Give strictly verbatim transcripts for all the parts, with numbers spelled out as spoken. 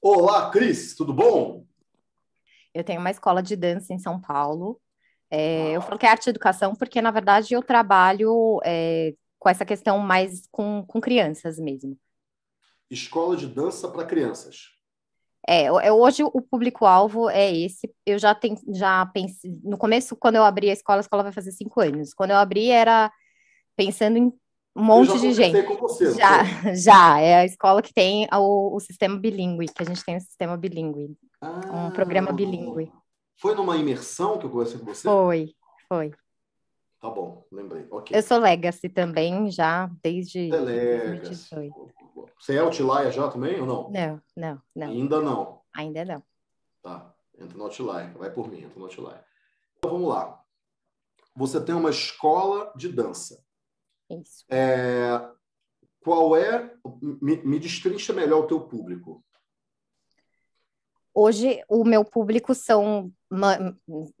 Olá, Cris, tudo bom? Eu tenho uma escola de dança em São Paulo. É, ah. Eu falo que é arte e educação porque, na verdade, eu trabalho é, com essa questão mais com, com crianças mesmo. Escola de dança para crianças. É, hoje o público-alvo é esse. Eu já, tem, já pensei... No começo, quando eu abri a escola, a escola vai fazer cinco anos. Quando eu abri, era pensando em um monte de gente. Com você, já, você. já. É a escola que tem o, o sistema bilíngue, que a gente tem um sistema bilíngue. Ah, um programa bilíngue. Foi numa imersão que eu conversei com você? Foi, foi. Tá bom, lembrei. Okay. Eu sou Legacy também, já desde dois mil e dezoito. Você é Outlier já também ou não? Não, não, não. Ainda não? Ainda não. Tá, entra no Outlier. Vai por mim, entra no Outlier. Então, vamos lá. Você tem uma escola de dança. Isso. É, qual é... Me, me destrincha melhor o teu público. Hoje, o meu público são...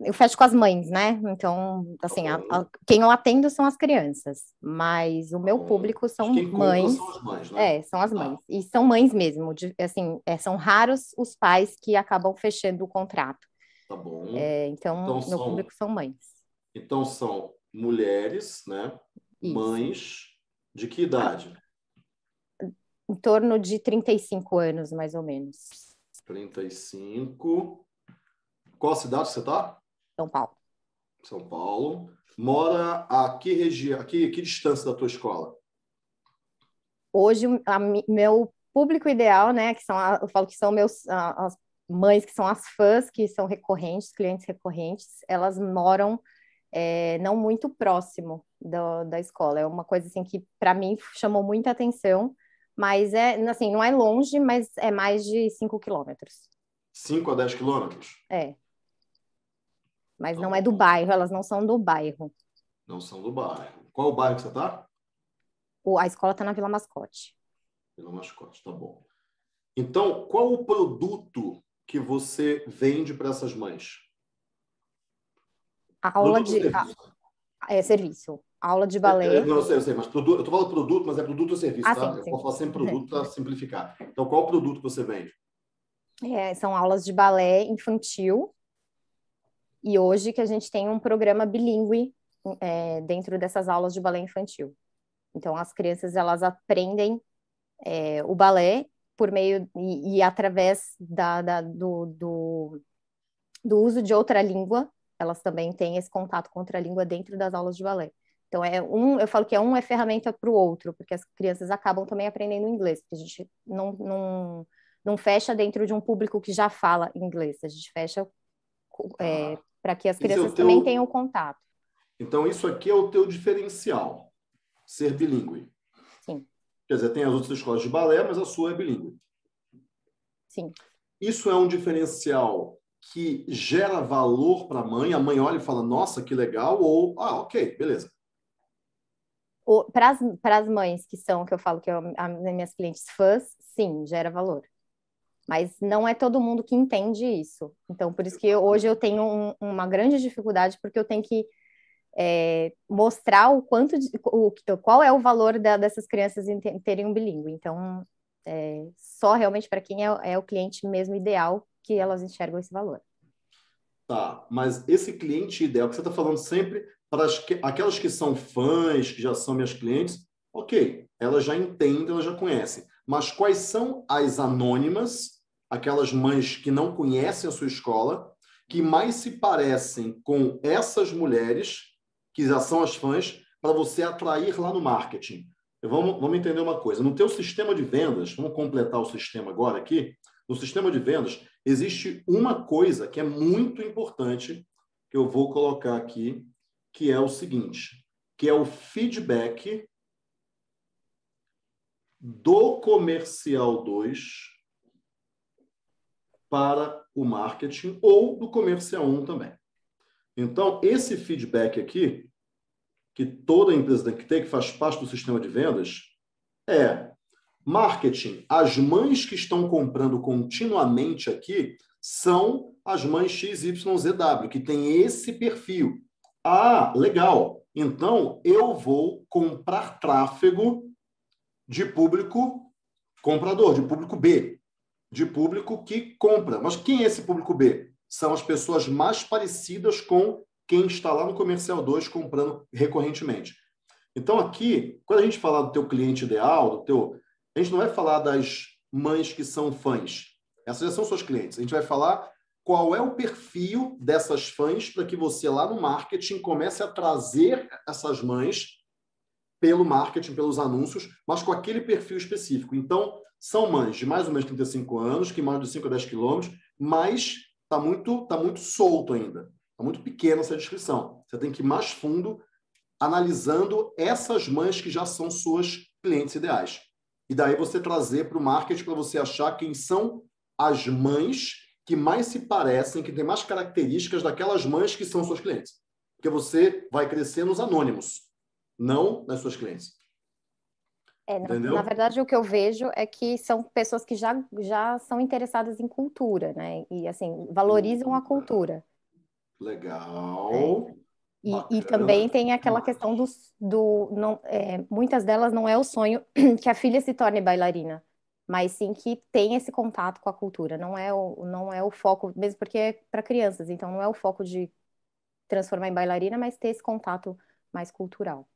Eu fecho com as mães, né? Então, assim, a, a, quem eu atendo são as crianças, mas o meu público são quem mães. São as mães, né? É, são as mães. Ah. E são mães mesmo. De, assim, é, são raros os pais que acabam fechando o contrato. Tá bom. É, então, então, meu são, público são mães. Então, são mulheres, né? Isso. Mães de que idade? Em torno de trinta e cinco anos, mais ou menos. trinta e cinco... Qual cidade você está? São Paulo. São Paulo. Mora a que região, a que, a que distância da tua escola? Hoje, a, meu público ideal, né, que são, a, eu falo que são meus, a, as mães, que são as fãs, que são recorrentes, clientes recorrentes, elas moram é, não muito próximo do, da escola. É uma coisa assim que, para mim, chamou muita atenção, mas é, assim, não é longe, mas é mais de cinco quilômetros. cinco a dez quilômetros? É. Mas então, não é do bairro, elas não são do bairro. Não são do bairro. Qual é o bairro que você está? A escola está na Vila Mascote. Vila Mascote, tá bom. Então, qual o produto que você vende para essas mães? A aula produto de... Serviço. A, é serviço. Aula de balé. É, não, eu sei, eu sei, mas produto, eu estou falando produto, mas é produto ou serviço, ah, tá? Sim, eu sim. Posso falar sem produto para simplificar. Então, qual o produto que você vende? É, são aulas de balé infantil, e hoje que a gente tem um programa bilíngue é, dentro dessas aulas de balé infantil. Então, as crianças, elas aprendem é, o balé por meio e, e através da, da, do, do, do uso de outra língua. Elas também têm esse contato com outra língua dentro das aulas de balé. Então, é um, eu falo que é um é ferramenta para o outro, porque as crianças acabam também aprendendo inglês, porque a gente não... não não fecha dentro de um público que já fala inglês. A gente fecha é, ah, para que as crianças é teu... também tenham contato. Então, isso aqui é o teu diferencial, ser bilíngue. Sim. Quer dizer, tem as outras escolas de balé, mas a sua é bilíngue. Sim. Isso é um diferencial que gera valor para a mãe? A mãe olha e fala, nossa, que legal, ou, ah, ok, beleza. Para as mães que são, que eu falo que eu, as minhas clientes fãs, sim, gera valor. Mas não é todo mundo que entende isso. Então, por isso que eu, hoje eu tenho um, uma grande dificuldade, porque eu tenho que é, mostrar o quanto de, o, qual é o valor da, dessas crianças em terem um bilíngue. Então, é, só realmente para quem é, é o cliente mesmo ideal que elas enxergam esse valor. Tá, mas esse cliente ideal, que você está falando sempre, para as, aquelas que são fãs, que já são minhas clientes, ok, elas já entendem, elas já conhecem. Mas quais são as anônimas, aquelas mães que não conhecem a sua escola, que mais se parecem com essas mulheres, que já são as fãs, para você atrair lá no marketing? Vamos, vamos entender uma coisa. No teu sistema de vendas, vamos completar o sistema agora aqui, no sistema de vendas, existe uma coisa que é muito importante, que eu vou colocar aqui, que é o seguinte, que é o feedback do comercial dois para o marketing, ou do comercial um também. Então, esse feedback aqui, que toda empresa tem que ter, que faz parte do sistema de vendas, é marketing. As mães que estão comprando continuamente aqui são as mães X Y Z W, que tem esse perfil. Ah, legal. Então, eu vou comprar tráfego de público comprador, de público B. de público que compra. Mas quem é esse público B? São as pessoas mais parecidas com quem está lá no Comercial dois comprando recorrentemente. Então, aqui, quando a gente falar do teu cliente ideal, do teu, a gente não vai falar das mães que são fãs. Essas já são suas clientes. A gente vai falar qual é o perfil dessas fãs para que você, lá no marketing, comece a trazer essas mães pelo marketing, pelos anúncios, mas com aquele perfil específico. Então, são mães de mais ou menos trinta e cinco anos, que mais de cinco a dez quilômetros, mas está muito, tá muito solto ainda. Está muito pequena essa descrição. Você tem que ir mais fundo, analisando essas mães que já são suas clientes ideais. E daí você trazer para o marketing para você achar quem são as mães que mais se parecem, que têm mais características daquelas mães que são suas clientes. Porque você vai crescer nos anônimos, não nas suas clientes. É, na, na verdade, o que eu vejo é que são pessoas que já, já são interessadas em cultura, né? E, assim, valorizam a cultura. Legal. É. E, e também tem aquela questão do... do não, é, muitas delas não é o sonho que a filha se torne bailarina, mas sim que tem esse contato com a cultura. Não é o, não é o foco, mesmo porque é para crianças, então não é o foco de transformar em bailarina, mas ter esse contato mais cultural.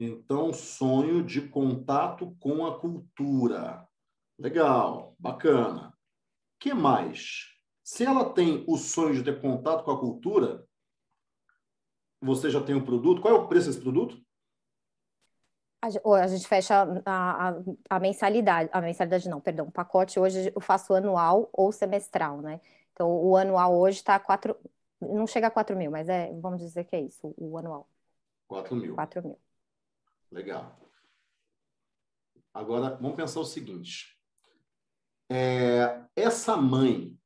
Então, sonho de contato com a cultura. Legal, bacana. O que mais? Se ela tem o sonho de ter contato com a cultura, você já tem um produto. Qual é o preço desse produto? A gente fecha a, a, a mensalidade. A mensalidade não, perdão. O pacote hoje eu faço anual ou semestral, né? Então, o anual hoje está quatro... Não chega a quatro mil, mas é, vamos dizer que é isso, o anual. quatro mil. quatro mil. Legal. Agora, vamos pensar o seguinte. É, essa mãe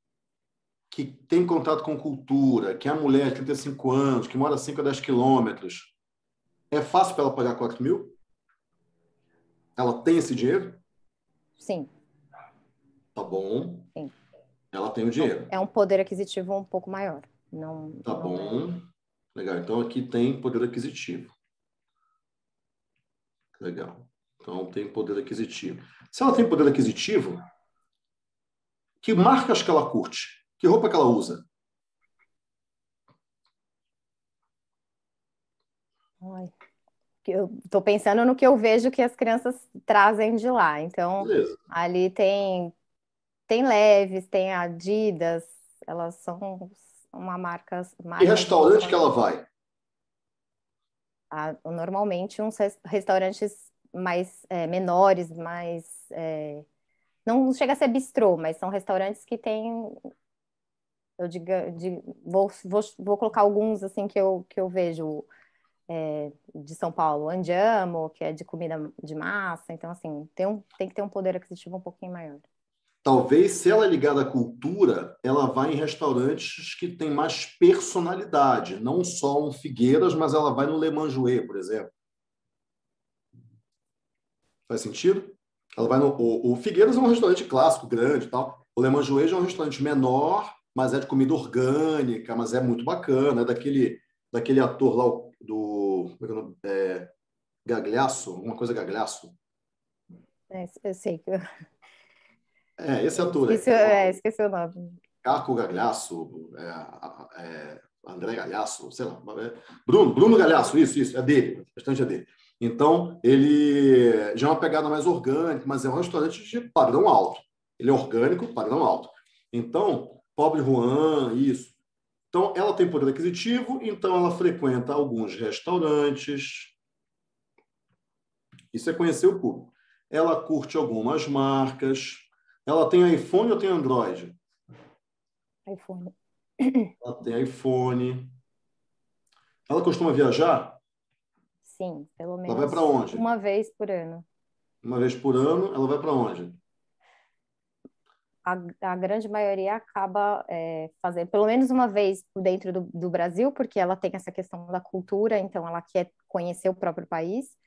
que tem contato com cultura, que é a mulher de trinta e cinco anos, que mora cinco a dez quilômetros, é fácil para ela pagar quatro mil? Ela tem esse dinheiro? Sim. Tá bom. Sim. Ela tem o dinheiro. É um poder aquisitivo um pouco maior. Não, tá não bom. É... Legal. Então, aqui tem poder aquisitivo. Legal. Então, tem poder aquisitivo. Se ela tem poder aquisitivo, que marcas que ela curte? Que roupa que ela usa? Ai, eu tô pensando no que eu vejo que as crianças trazem de lá. Então, beleza. Ali tem, tem Leves, tem Adidas. Elas são uma marca... marca e restaurante que, que ela vai? Ah, normalmente uns restaurantes mais é, menores, mais... É, não chega a ser bistrô, mas são restaurantes que têm... Eu digo, de, vou, vou, vou colocar alguns assim que eu, que eu vejo é, de São Paulo. Andiamo, que é de comida de massa. Então, assim, tem, um, tem que ter um poder aquisitivo um pouquinho maior. Talvez, se ela é ligada à cultura, ela vá em restaurantes que tem mais personalidade. Não só um Figueiras, mas ela vai no Le Manjue, por exemplo. Faz sentido? Ela vai no, o, o Figueiras é um restaurante clássico, grande e tal. O Le Manjue já é um restaurante menor, mas é de comida orgânica, mas é muito bacana, é daquele, daquele ator lá do... É, Gagliasso, alguma coisa Gagliasso. É, eu sei. É, esse ator. Esqueci, é, é, esqueci o nome. Caco Gagliasso, é, é, André Gagliasso, sei lá. É, Bruno, Bruno Gagliasso, isso, isso, é dele, bastante é dele. Então, ele já é uma pegada mais orgânica, mas é um restaurante de padrão alto. Ele é orgânico, padrão alto. Então... Pobre Juan, isso. Então, ela tem poder aquisitivo, então ela frequenta alguns restaurantes. Isso é conhecer o público. Ela curte algumas marcas. Ela tem iPhone ou tem Android? iPhone. Ela tem iPhone. Ela costuma viajar? Sim, pelo menos. Ela vai para onde? Uma vez por ano. Uma vez por ano, ela vai para onde? A, a grande maioria acaba é, fazendo, pelo menos uma vez dentro do, do Brasil, porque ela tem essa questão da cultura, então ela quer conhecer o próprio país,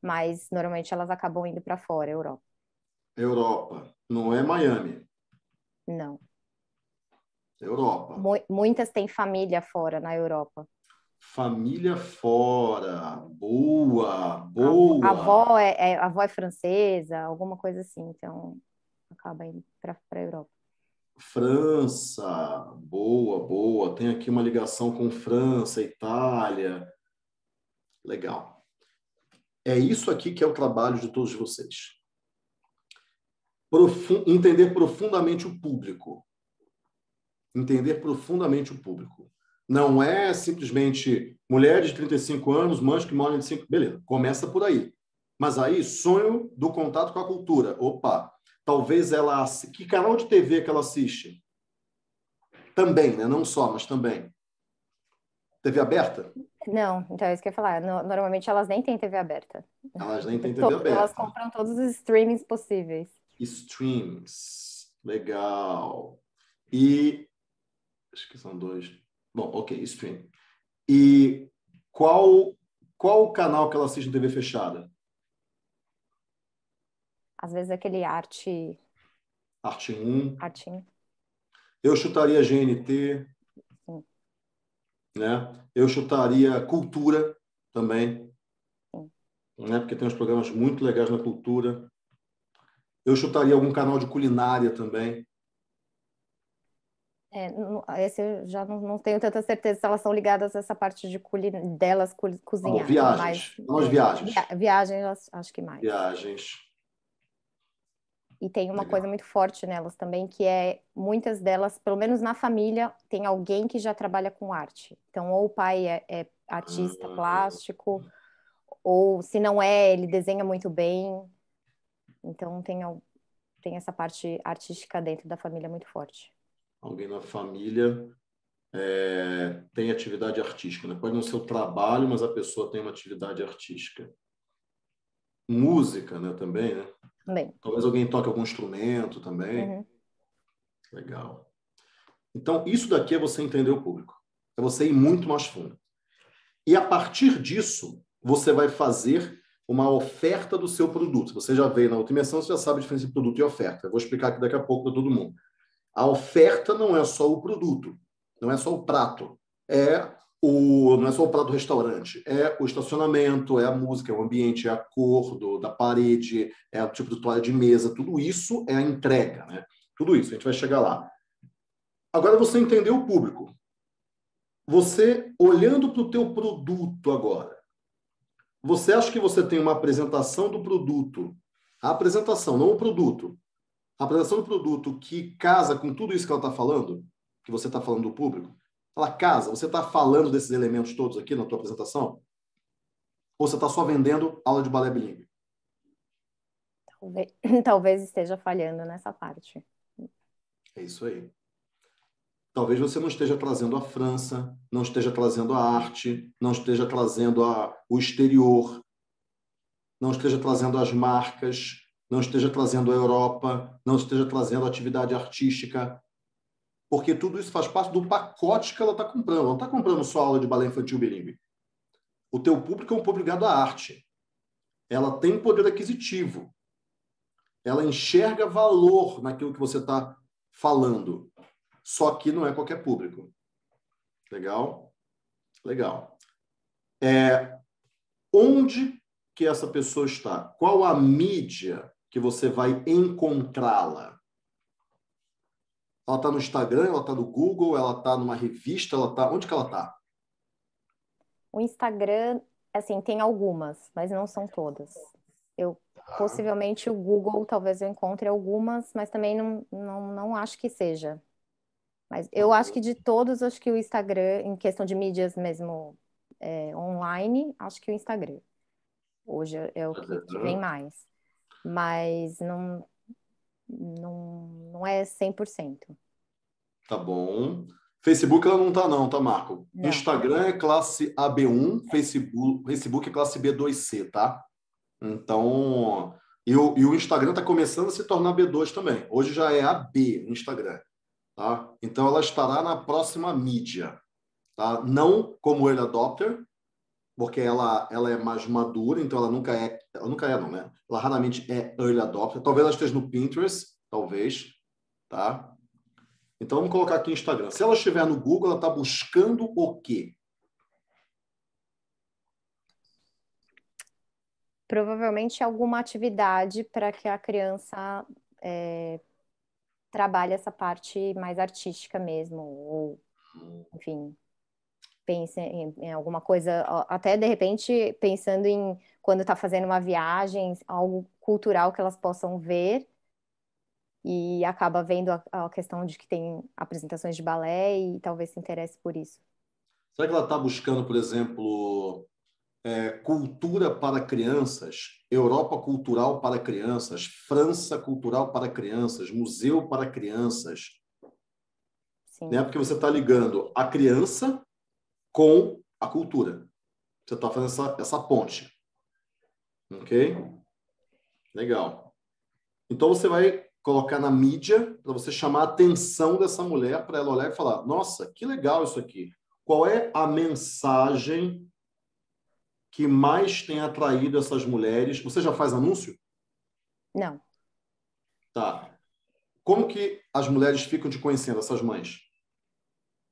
mas normalmente elas acabam indo para fora, Europa. Europa, não é Miami? Não. Europa. Mu- muitas têm família fora, na Europa. Família fora, boa, boa. A, a, avó, é, é, a avó é francesa, alguma coisa assim, então... acaba indo para a Europa. França, boa, boa. Tem aqui uma ligação com França, Itália. Legal. É isso aqui que é o trabalho de todos vocês. Profu- entender profundamente o público. Entender profundamente o público. Não é simplesmente mulheres de trinta e cinco anos, mães que moram de cinco... Beleza, começa por aí. Mas aí, sonho do contato com a cultura. Opa, talvez ela... Que canal de T V que ela assiste? Também, né? Não só, mas também. T V aberta? Não, então é isso que eu ia falar. Normalmente elas nem têm T V aberta. Elas nem têm T V Todo, aberta. Elas compram todos os streamings possíveis. Streams. Legal. E... Acho que são dois... Bom, ok, stream. E qual, qual o canal que ela assiste em T V fechada? Às vezes aquele Arte... Arte um. Arte um. Eu chutaria G N T. Sim. Né? Eu chutaria Cultura também. Sim. Né? Porque tem uns programas muito legais na Cultura. Eu chutaria algum canal de culinária também. É, esse eu já não, não tenho tanta certeza se elas são ligadas a essa parte de culi... delas cu... cozinhar. Oh, viagens. Mas... viagens. Via... Viagens, acho que mais. Viagens. E tem uma Legal. Coisa muito forte nelas também, que é muitas delas, pelo menos na família, tem alguém que já trabalha com arte. Então, ou o pai é, é artista ah, plástico, ou se não é, ele desenha muito bem. Então, tem, tem essa parte artística dentro da família muito forte. Alguém na família é, tem atividade artística, né? Pode não ser o trabalho, mas a pessoa tem uma atividade artística. Música, né? Também, né? Também. Talvez alguém toque algum instrumento também. Uhum. Legal. Então, isso daqui é você entender o público. É você ir muito mais fundo. E a partir disso, você vai fazer uma oferta do seu produto. Você já veio na outra imersão, você já sabe a diferença entre produto e oferta. Eu vou explicar aqui daqui a pouco para todo mundo. A oferta não é só o produto, não é só o prato, é o, não é só o prato do restaurante, é o estacionamento, é a música, é o ambiente, é a cor do, da parede, é o tipo de toalha de mesa, tudo isso é a entrega, né? Tudo isso, a gente vai chegar lá. Agora você entendeu o público. Você, olhando para o teu produto agora, você acha que você tem uma apresentação do produto, a apresentação, não o produto, a apresentação do produto que casa com tudo isso que ela está falando, que você está falando do público, ela casa. Você está falando desses elementos todos aqui na tua apresentação? Ou você está só vendendo aula de balé bilíngue? Talvez, talvez esteja falhando nessa parte. É isso aí. Talvez você não esteja trazendo a França, não esteja trazendo a arte, não esteja trazendo a, o exterior, não esteja trazendo as marcas, não esteja trazendo a Europa, não esteja trazendo a atividade artística, porque tudo isso faz parte do pacote que ela está comprando. Ela não está comprando só aula de balé infantil bilíngue. O teu público é um público ligado à arte. Ela tem poder aquisitivo. Ela enxerga valor naquilo que você está falando. Só que não é qualquer público. Legal? Legal. É, onde que essa pessoa está? Qual a mídia que você vai encontrá-la? Ela está no Instagram, ela está no Google, ela está numa revista, ela está... Onde que ela está? O Instagram, assim, tem algumas, mas não são todas. Eu, ah. Possivelmente o Google, talvez eu encontre algumas, mas também não, não, não acho que seja. Mas eu acho que de todos, acho que o Instagram, em questão de mídias mesmo é, online, acho que o Instagram. Hoje é o que, que vem mais. Mas não... Não, não é cem por cento. Tá bom. Facebook ela não tá não, tá, Marco? Não. Instagram é classe A B um, é. Facebook, Facebook é classe B dois C, tá? Então... E o, e o Instagram tá começando a se tornar B dois também. Hoje já é A B no Instagram, tá? Então ela estará na próxima mídia, tá? Não como early adopter, porque ela, ela é mais madura, então ela nunca é... Ela nunca é, não, né? Ela raramente é early adopter. Talvez ela esteja no Pinterest, talvez, tá? Então, vamos colocar aqui Instagram. Se ela estiver no Google, ela está buscando o quê? Provavelmente alguma atividade para que a criança é, trabalha essa parte mais artística mesmo, ou, enfim, pensa em, em alguma coisa, até de repente pensando em, quando está fazendo uma viagem, algo cultural que elas possam ver, e acaba vendo a, a questão de que tem apresentações de balé e talvez se interesse por isso. Será que ela está buscando, por exemplo, é, cultura para crianças, Europa cultural para crianças, França cultural para crianças, museu para crianças? Sim. Né? Porque você está ligando a criança com a cultura. Você está fazendo essa, essa ponte. Ok? Legal. Então, você vai colocar na mídia para você chamar a atenção dessa mulher, para ela olhar e falar, nossa, que legal isso aqui. Qual é a mensagem que mais tem atraído essas mulheres? Você já faz anúncio? Não. Tá. Como que as mulheres ficam te conhecendo, essas mães?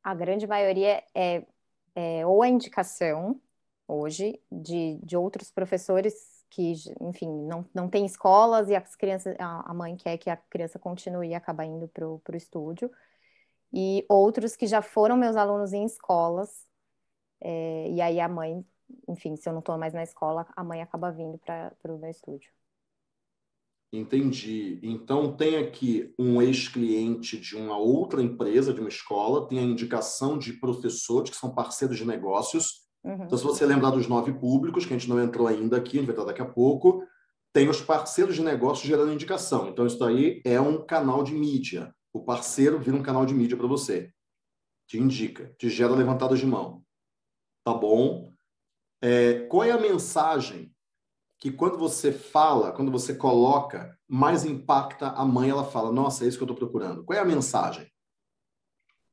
A grande maioria é, é ou a indicação, hoje, de, de outros professores que, enfim, não, não tem escolas e as crianças, a, a mãe quer que a criança continue e acaba indo para o estúdio. E outros que já foram meus alunos em escolas, é, e aí a mãe, enfim, se eu não estou mais na escola, a mãe acaba vindo para o meu estúdio. Entendi. Então, tem aqui um ex-cliente de uma outra empresa, de uma escola, tem a indicação de professores que são parceiros de negócios. Uhum. Então, se você lembrar dos nove públicos, que a gente não entrou ainda aqui, a gente vai entrar daqui a pouco, tem os parceiros de negócios gerando indicação. Então, isso daí é um canal de mídia. O parceiro vira um canal de mídia para você. Te indica, te gera levantadas de mão. Tá bom? É, qual é a mensagem que quando você fala, quando você coloca, mais impacta a mãe? Ela fala, nossa, é isso que eu estou procurando. Qual é a mensagem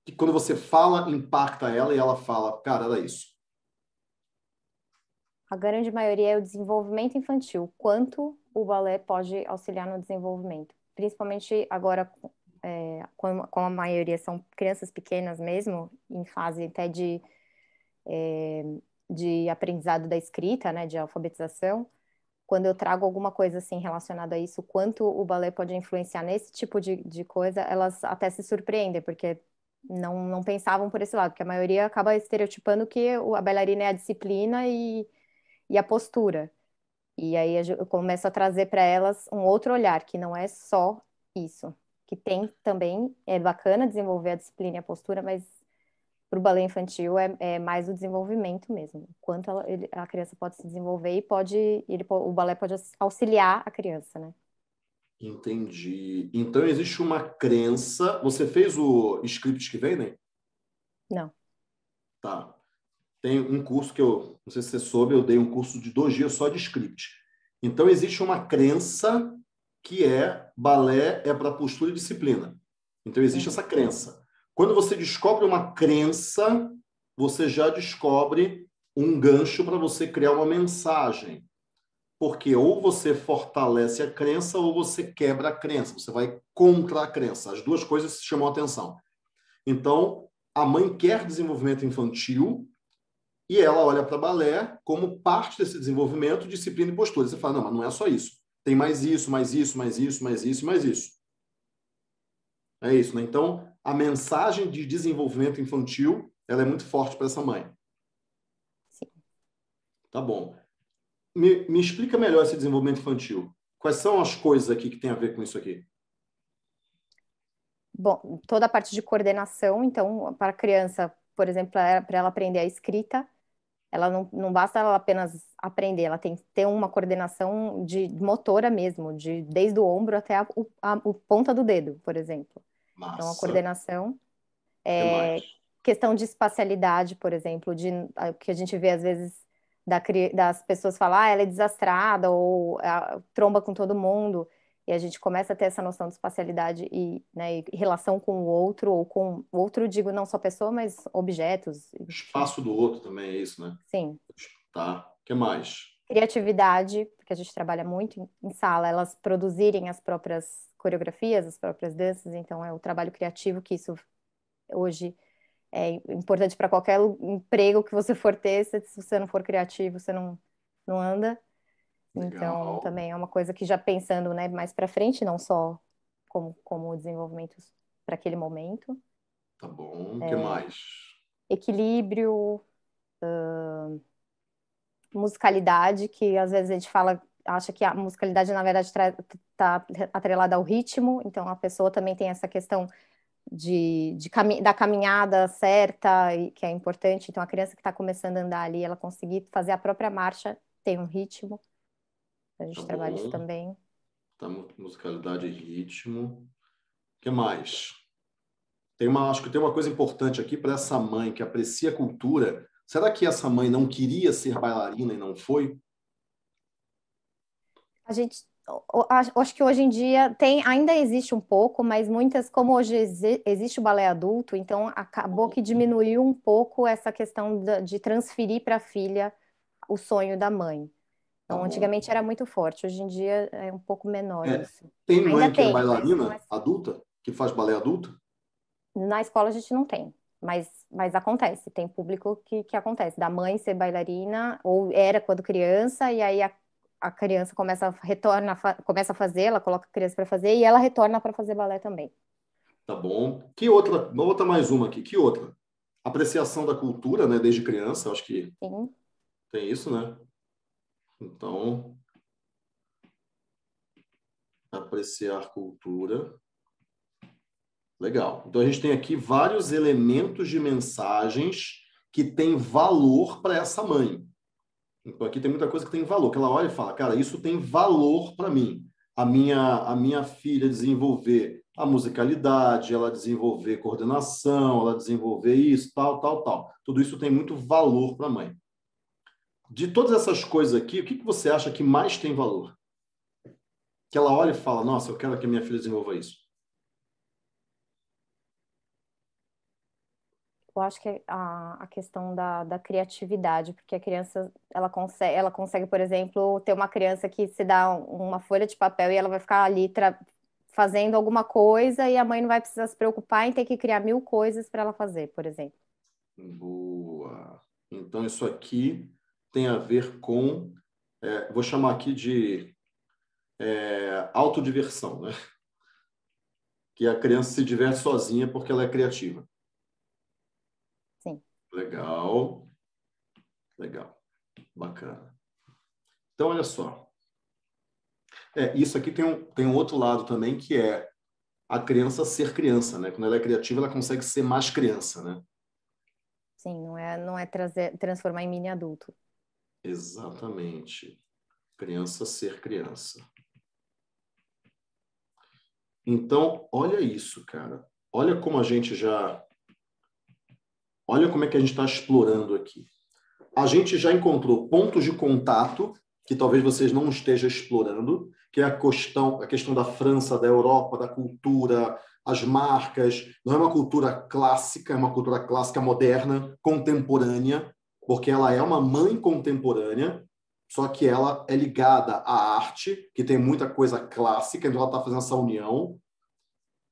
que quando você fala, impacta ela e ela fala, cara, era isso? A grande maioria é o desenvolvimento infantil. Quanto o balé pode auxiliar no desenvolvimento? Principalmente agora... É, como, como a maioria são crianças pequenas mesmo, em fase até de, é, de aprendizado da escrita, né, de alfabetização, quando eu trago alguma coisa assim relacionada a isso, quanto o balé pode influenciar nesse tipo de, de coisa, elas até se surpreendem, porque não, não pensavam por esse lado, porque a maioria acaba estereotipando que a bailarina é a disciplina e, e a postura. E aí eu começo a trazer para elas um outro olhar, que não é só isso. Que tem também, é bacana desenvolver a disciplina e a postura, mas para o balé infantil é, é mais o desenvolvimento mesmo. Quanto ela, ele, a criança pode se desenvolver e pode, ele, o balé pode auxiliar a criança, né? Entendi. Então existe uma crença... Você fez o script que vem, né? Não. Tá. Tem um curso que eu, não sei se você soube, eu dei um curso de dois dias só de script. Então existe uma crença... que é balé é para postura e disciplina. Então, existe essa crença. Quando você descobre uma crença, você já descobre um gancho para você criar uma mensagem. Porque ou você fortalece a crença ou você quebra a crença. Você vai contra a crença. As duas coisas chamam a atenção. Então, a mãe quer desenvolvimento infantil e ela olha para balé como parte desse desenvolvimento, disciplina e postura. Você fala, não, mas não é só isso. Tem mais isso, mais isso, mais isso, mais isso, mais isso. É isso, né? Então, a mensagem de desenvolvimento infantil, ela é muito forte para essa mãe. Sim. Tá bom. Me, me explica melhor esse desenvolvimento infantil. Quais são as coisas aqui que tem a ver com isso aqui? Bom, toda a parte de coordenação. Então, para a criança, por exemplo, para ela aprender a escrita, ela não, não basta ela apenas aprender, ela tem que ter uma coordenação de motora mesmo, de, desde o ombro até a, a, a ponta do dedo, por exemplo. Massa. Então, a coordenação. É, questão de espacialidade, por exemplo, de, a, que a gente vê às vezes da, das pessoas falar ah, ela é desastrada ou a, tromba com todo mundo, e a gente começa a ter essa noção de espacialidade e, né, e relação com o outro, ou com o outro, digo, não só pessoa, mas objetos. Espaço do outro também é isso, né? Sim. Tá. O que mais? Criatividade, porque a gente trabalha muito em sala, elas produzirem as próprias coreografias, as próprias danças, então é o trabalho criativo que isso hoje é importante para qualquer emprego que você for ter, se você não for criativo, você não, não anda. Legal. Então, também é uma coisa que já pensando, né, mais para frente, não só como, como desenvolvimento para aquele momento. Tá bom, o é, que mais? Equilíbrio, uh, musicalidade, que às vezes a gente fala, acha que a musicalidade na verdade está atrelada ao ritmo, então a pessoa também tem essa questão de, de cami- da caminhada certa, que é importante. Então a criança que está começando a andar ali, ela conseguir fazer a própria marcha, tem um ritmo. A gente tá trabalha bom. Isso também. Tá, musicalidade e ritmo. O que mais? Tem uma, acho que tem uma coisa importante aqui para essa mãe que aprecia a cultura. Será que essa mãe não queria ser bailarina e não foi? A gente, acho que hoje em dia tem, ainda existe um pouco, mas muitas, como hoje existe o balé adulto, então acabou que diminuiu um pouco essa questão de transferir para a filha o sonho da mãe. Então, antigamente era muito forte, hoje em dia é um pouco menor. É. Isso. Tem mãe ainda que tem, é bailarina mas... adulta, que faz balé adulto? Na escola a gente não tem, mas, mas acontece, tem público que, que acontece, da mãe ser bailarina, ou era quando criança, e aí a, a criança começa a, retorna, fa, começa a fazer, ela coloca a criança para fazer, e ela retorna para fazer balé também. Tá bom. Que outra? Vou botar mais uma aqui. Que outra? Apreciação da cultura, né, desde criança, acho que sim. Tem isso, né? Então, apreciar cultura. Legal. Então, a gente tem aqui vários elementos de mensagens que têm valor para essa mãe. Então, aqui tem muita coisa que tem valor, que ela olha e fala, cara, isso tem valor para mim. A minha, a minha filha desenvolver a musicalidade, ela desenvolver coordenação, ela desenvolver isso, tal, tal, tal. Tudo isso tem muito valor para a mãe. De todas essas coisas aqui, o que você acha que mais tem valor? Que ela olha e fala, nossa, eu quero que a minha filha desenvolva isso. Eu acho que a, a questão da, da criatividade, porque a criança, ela consegue, ela consegue, por exemplo, ter uma criança que se dá uma folha de papel e ela vai ficar ali tra- fazendo alguma coisa e a mãe não vai precisar se preocupar em ter que criar mil coisas para ela fazer, por exemplo. Boa. Então, isso aqui tem a ver com, é, vou chamar aqui de é, autodiversão, né? Que a criança se diverte sozinha porque ela é criativa. Legal, legal, bacana. Então, olha só. É, isso aqui tem um, tem um outro lado também, que é a criança ser criança, né? Quando ela é criativa, ela consegue ser mais criança, né? Sim, não é, não é trazer, transformar em mini adulto. Exatamente. Criança ser criança. Então, olha isso, cara. Olha como a gente já... Olha como é que a gente está explorando aqui. A gente já encontrou pontos de contato que talvez vocês não estejam explorando, que é a questão, a questão da França, da Europa, da cultura, as marcas. Não é uma cultura clássica, é uma cultura clássica moderna, contemporânea, porque ela é uma mãe contemporânea, só que ela é ligada à arte, que tem muita coisa clássica, então ela está fazendo essa união.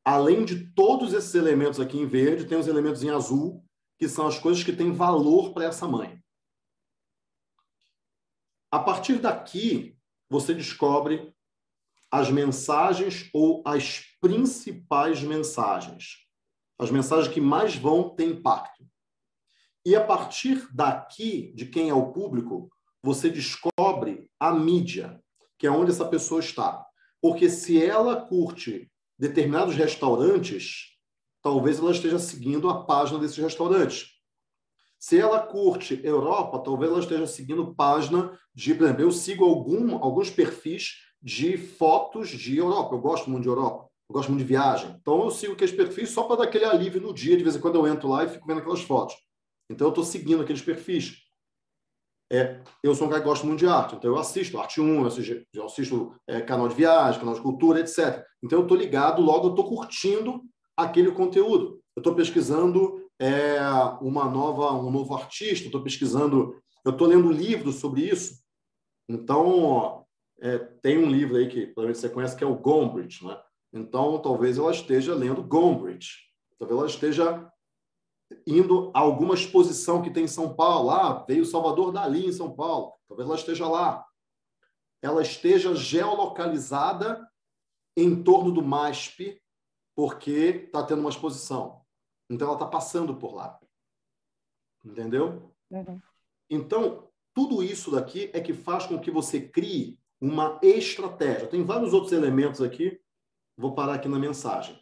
Além de todos esses elementos aqui em verde, tem os elementos em azul, que são as coisas que têm valor para essa mãe. A partir daqui, você descobre as mensagens ou as principais mensagens. As mensagens que mais vão ter impacto. E a partir daqui, de quem é o público, você descobre a mídia, que é onde essa pessoa está. Porque se ela curte determinados restaurantes... talvez ela esteja seguindo a página desses restaurantes. Se ela curte Europa, talvez ela esteja seguindo página de... Por exemplo, eu sigo algum, alguns perfis de fotos de Europa. Eu gosto muito de Europa. Eu gosto muito de viagem. Então, eu sigo aqueles perfis só para dar aquele alívio no dia. De vez em quando eu entro lá e fico vendo aquelas fotos. Então, eu estou seguindo aqueles perfis. É, eu sou um cara que gosta muito de arte. Então, eu assisto Arte um, eu assisto, eu assisto é, canal de viagem, canal de cultura, etcétera. Então, eu estou ligado, logo eu estou curtindo aquele conteúdo. Eu estou pesquisando é, uma nova, um novo artista, estou pesquisando, eu estou lendo livros sobre isso. Então, é, tem um livro aí que provavelmente você conhece, que é o Gombrich, né? Então, talvez ela esteja lendo Gombrich. Talvez ela esteja indo a alguma exposição que tem em São Paulo. Ah, veio Salvador Dali em São Paulo. Talvez ela esteja lá. Ela esteja geolocalizada em torno do M A S P, porque está tendo uma exposição. Então, ela está passando por lá. Entendeu? Uhum. Então, tudo isso daqui é que faz com que você crie uma estratégia. Tem vários outros elementos aqui. Vou parar aqui na mensagem.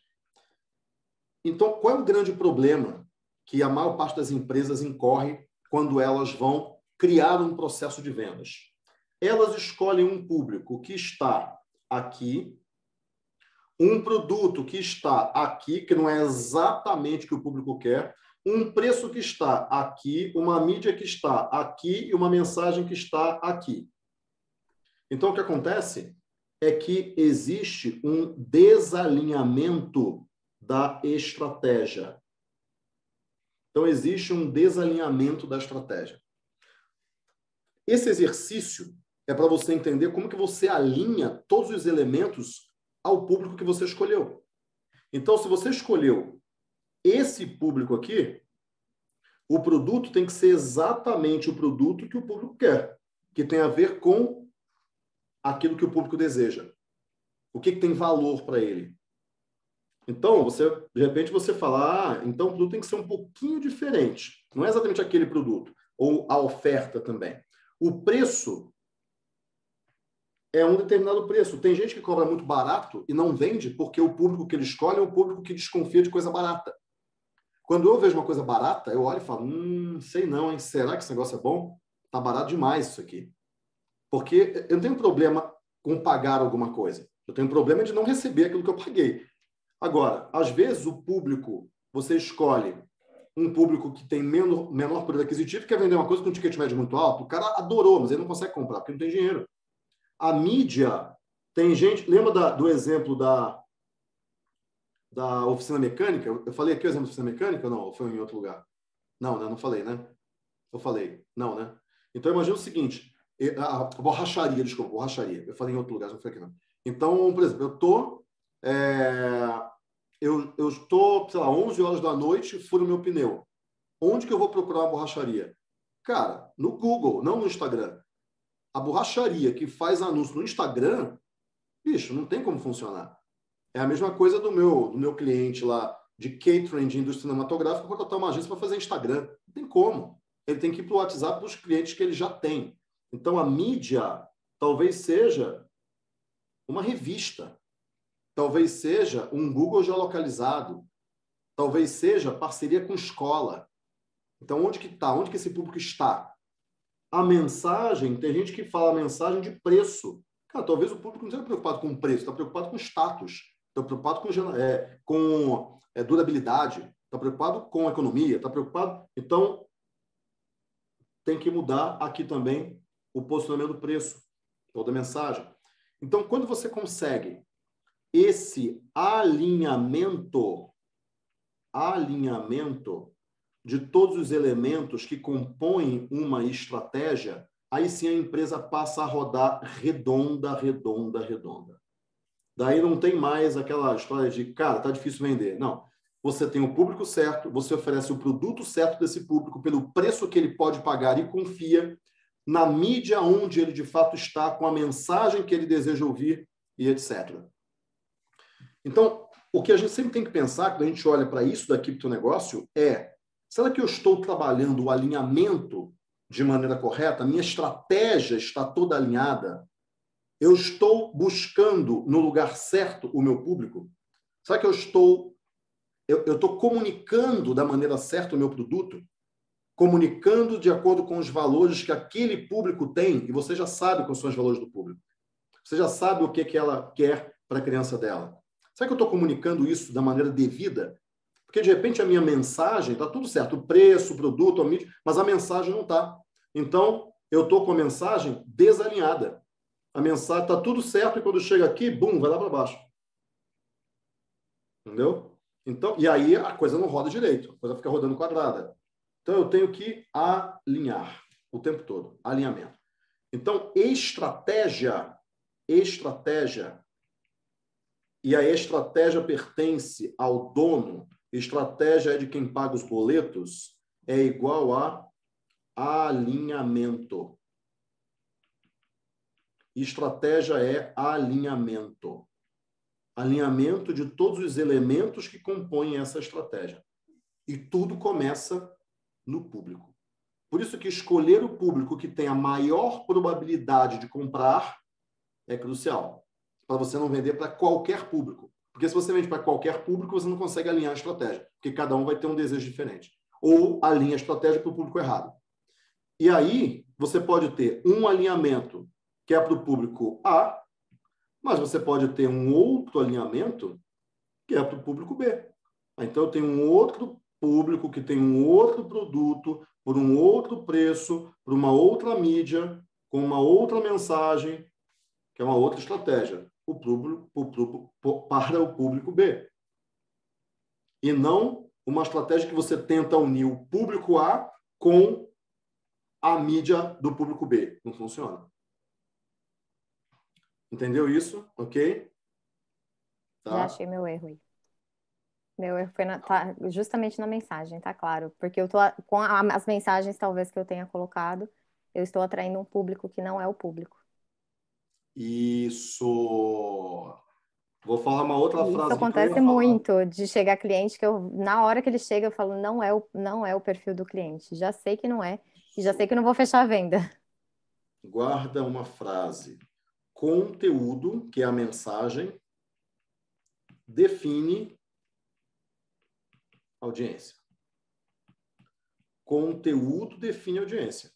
Então, qual é o grande problema que a maior parte das empresas incorre quando elas vão criar um processo de vendas? Elas escolhem um público que está aqui, um produto que está aqui, que não é exatamente o que o público quer, um preço que está aqui, uma mídia que está aqui e uma mensagem que está aqui. Então, o que acontece é que existe um desalinhamento da estratégia. Então, existe um desalinhamento da estratégia. Esse exercício é para você entender como que você alinha todos os elementos ao público que você escolheu. Então, se você escolheu esse público aqui, o produto tem que ser exatamente o produto que o público quer, que tem a ver com aquilo que o público deseja. O que, que tem valor para ele? Então, você, de repente, você fala, ah, então o produto tem que ser um pouquinho diferente. Não é exatamente aquele produto. Ou a oferta também. O preço é um determinado preço. Tem gente que cobra muito barato e não vende porque o público que ele escolhe é o público que desconfia de coisa barata. Quando eu vejo uma coisa barata, eu olho e falo, hum, sei não, hein? Será que esse negócio é bom? Tá barato demais isso aqui. Porque eu não tenho problema com pagar alguma coisa. Eu tenho problema de não receber aquilo que eu paguei. Agora, às vezes o público, você escolhe um público que tem menor, menor poder aquisitivo, quer vender uma coisa com um ticket médio muito alto, o cara adorou, mas ele não consegue comprar, porque não tem dinheiro. A mídia, tem gente... Lembra da, do exemplo da, da oficina mecânica? Eu falei aqui o exemplo da oficina mecânica ou não? Ou foi em outro lugar? Não, né? Não falei, né? Eu falei. Não, né? Então, imagina o seguinte. A borracharia, desculpa, borracharia. Eu falei em outro lugar, não foi aqui, não. Então, por exemplo, eu tô... É, eu estou, sei lá, onze horas da noite, furo meu pneu. Onde que eu vou procurar uma borracharia? Cara, no Google, não no Instagram. A borracharia que faz anúncio no Instagram, bicho, não tem como funcionar. É a mesma coisa do meu, do meu cliente lá, de catering de indústria cinematográfica, contratar uma agência para fazer Instagram. Não tem como. Ele tem que ir para o WhatsApp para os clientes que ele já tem. Então, a mídia talvez seja uma revista. Talvez seja um Google geolocalizado. Talvez seja parceria com escola. Então, onde que está? Onde que esse público está? A mensagem, tem gente que fala mensagem de preço. Cara, talvez o público não esteja preocupado com preço, está preocupado com status, está preocupado com, é, com é, durabilidade, está preocupado com economia, está preocupado... Então, tem que mudar aqui também o posicionamento do preço, ou da mensagem. Então, quando você consegue... Esse alinhamento, alinhamento de todos os elementos que compõem uma estratégia, aí sim a empresa passa a rodar redonda, redonda, redonda. Daí não tem mais aquela história de, cara, tá difícil vender. Não. Você tem o público certo, você oferece o produto certo desse público pelo preço que ele pode pagar e confia, na mídia onde ele de fato está, com a mensagem que ele deseja ouvir e etcétera. Então, o que a gente sempre tem que pensar, quando a gente olha para isso daqui do teu negócio, é, será que eu estou trabalhando o alinhamento de maneira correta? A minha estratégia está toda alinhada? Eu estou buscando no lugar certo o meu público? Será que eu estou, eu, eu estou comunicando da maneira certa o meu produto? Comunicando de acordo com os valores que aquele público tem? E você já sabe quais são os valores do público. Você já sabe o que, que ela quer para a criança dela. Será que eu estou comunicando isso da maneira devida? Porque, de repente, a minha mensagem está tudo certo. O preço, o produto, a mídia, mas a mensagem não está. Então, eu estou com a mensagem desalinhada. A mensagem está tudo certo e quando chega aqui, bum, vai lá para baixo. Entendeu? Então, e aí a coisa não roda direito. A coisa fica rodando quadrada. Então, eu tenho que alinhar o tempo todo. Alinhamento. Então, estratégia, estratégia, e a estratégia pertence ao dono, estratégia é de quem paga os boletos, é igual a alinhamento. Estratégia é alinhamento. alinhamento de todos os elementos que compõem essa estratégia. E tudo começa no público. Por isso que escolher o público que tem a maior probabilidade de comprar é crucial, para você não vender para qualquer público. Porque se você vende para qualquer público, você não consegue alinhar a estratégia, porque cada um vai ter um desejo diferente. Ou alinha a estratégia para o público errado. E aí, você pode ter um alinhamento que é para o público A, mas você pode ter um outro alinhamento que é para o público B. Então, eu tenho um outro público que tem um outro produto, por um outro preço, por uma outra mídia, com uma outra mensagem, que é uma outra estratégia, o público, o público, para o público B. E não uma estratégia que você tenta unir o público A com a mídia do público B. Não funciona. Entendeu isso? Ok? Tá. Já achei meu erro aí. Meu erro foi na, tá, justamente na mensagem, tá claro. Porque eu tô, com a, as mensagens talvez que eu tenha colocado, eu estou atraindo um público que não é o público. Isso! Vou falar uma outra Isso frase. Isso acontece muito, de chegar cliente que eu, na hora que ele chega, eu falo, não é o, não é o perfil do cliente. Já sei que não é, e já sei que não vou fechar a venda. Guarda uma frase. Conteúdo, que é a mensagem, define audiência. Conteúdo define audiência.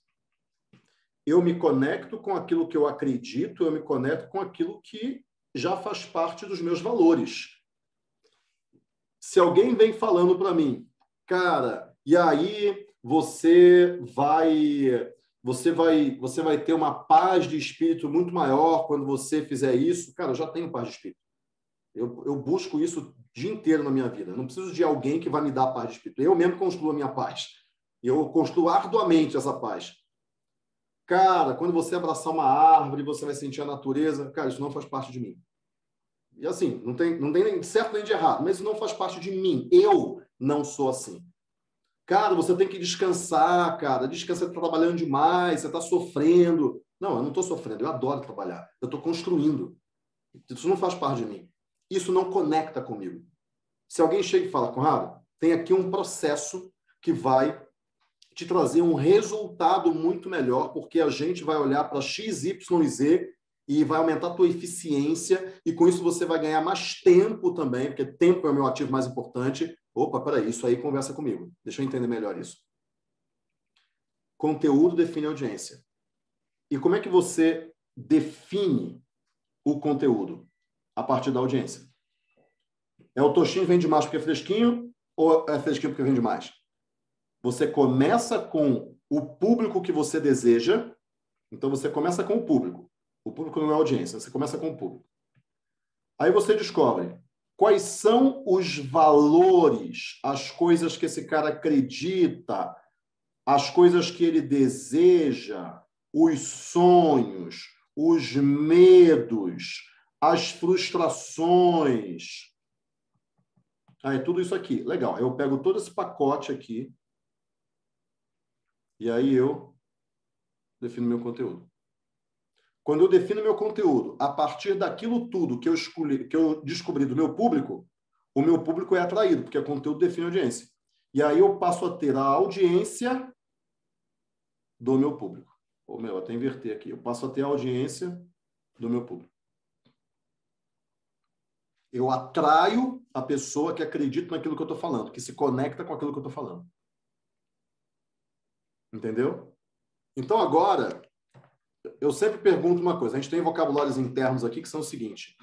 Eu me conecto com aquilo que eu acredito, eu me conecto com aquilo que já faz parte dos meus valores. Se alguém vem falando para mim, cara, e aí você vai... Você vai, você vai ter uma paz de espírito muito maior quando você fizer isso. Cara, eu já tenho paz de espírito. Eu, eu busco isso o dia inteiro na minha vida. Eu não preciso de alguém que vai me dar paz de espírito. Eu mesmo construo a minha paz. Eu construo arduamente essa paz. Cara, quando você abraçar uma árvore, você vai sentir a natureza. Cara, isso não faz parte de mim. E assim, não tem, não tem nem certo nem de errado, mas isso não faz parte de mim. Eu não sou assim. Cara, você tem que descansar, cara. Descansa, você está trabalhando demais, você está sofrendo. Não, eu não estou sofrendo, eu adoro trabalhar. Eu estou construindo. Isso não faz parte de mim. Isso não conecta comigo. Se alguém chega e fala, Conrado, tem aqui um processo que vai te trazer um resultado muito melhor, porque a gente vai olhar para X, Y e Z e vai aumentar a tua eficiência e com isso você vai ganhar mais tempo também, porque tempo é o meu ativo mais importante. Opa, peraí, isso aí conversa comigo. Deixa eu entender melhor isso. Conteúdo define audiência. E como é que você define o conteúdo? A partir da audiência. É o tostinho vende mais porque é fresquinho ou é fresquinho porque vende mais? Você começa com o público que você deseja. Então, você começa com o público. O público não é audiência, você começa com o público. Aí você descobre... Quais são os valores, as coisas que esse cara acredita, as coisas que ele deseja, os sonhos, os medos, as frustrações. Ah, é tudo isso aqui. Legal. Eu pego todo esse pacote aqui e aí eu defino meu conteúdo. Quando eu defino meu conteúdo a partir daquilo tudo que eu, escolhi, que eu descobri do meu público, o meu público é atraído, porque o conteúdo define a audiência. E aí eu passo a ter a audiência do meu público. Ou, meu, até inverter aqui. Eu passo a ter a audiência do meu público. Eu atraio a pessoa que acredita naquilo que eu estou falando, que se conecta com aquilo que eu estou falando. Entendeu? Então, agora... Eu sempre pergunto uma coisa. A gente tem vocabulários internos aqui que são o seguinte.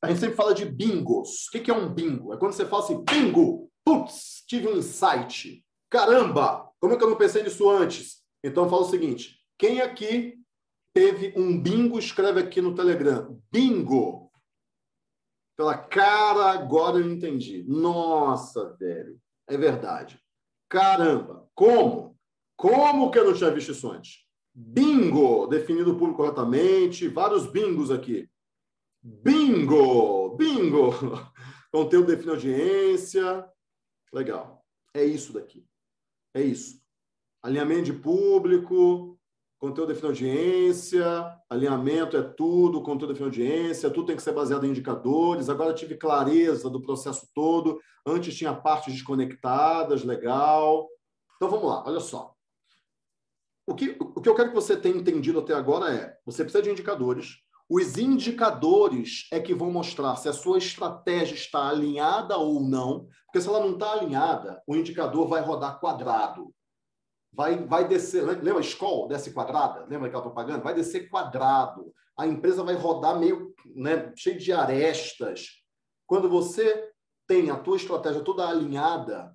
A gente sempre fala de bingos. O que é um bingo? É quando você fala assim, bingo! Putz, tive um insight. Caramba! Como é que eu não pensei nisso antes? Então, eu falo o seguinte. Quem aqui teve um bingo, escreve aqui no Telegram. Bingo! Pela cara, agora eu entendi. Nossa, velho. É verdade. Caramba! Como? Como que eu não tinha visto isso antes? Bingo, definido o público corretamente, vários bingos aqui. Bingo, bingo. Conteúdo define audiência. Legal. É isso daqui. É isso. Alinhamento de público, Conteúdo define audiência, alinhamento é tudo, conteúdo define audiência, tudo tem que ser baseado em indicadores. Agora tive clareza do processo todo. Antes tinha partes desconectadas, legal. Então, vamos lá, olha só. O que, o que eu quero que você tenha entendido até agora é, você precisa de indicadores. Os indicadores é que vão mostrar se a sua estratégia está alinhada ou não. Porque se ela não está alinhada, o indicador vai rodar quadrado. Vai, vai descer, lembra a Skol? Desce quadrada? Lembra aquela propaganda? Vai descer quadrado. A empresa vai rodar meio, né, cheio de arestas. Quando você tem a tua estratégia toda alinhada,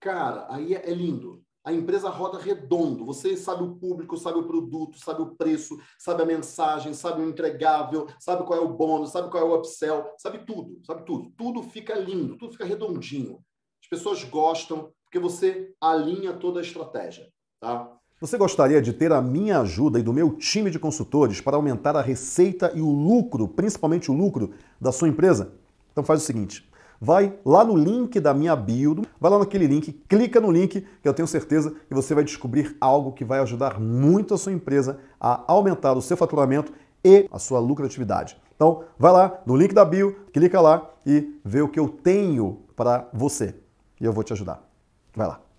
cara, aí é lindo. A empresa roda redondo. Você sabe o público, sabe o produto, sabe o preço, sabe a mensagem, sabe o entregável, sabe qual é o bônus, sabe qual é o upsell, sabe tudo, sabe tudo. Tudo fica lindo, tudo fica redondinho. As pessoas gostam, porque você alinha toda a estratégia, tá? Você gostaria de ter a minha ajuda e do meu time de consultores para aumentar a receita e o lucro, principalmente o lucro da sua empresa? Então faz o seguinte, vai lá no link da minha bio, vai lá naquele link, clica no link, que eu tenho certeza que você vai descobrir algo que vai ajudar muito a sua empresa a aumentar o seu faturamento e a sua lucratividade. Então vai lá no link da bio, clica lá e vê o que eu tenho para você. E eu vou te ajudar. Vai lá.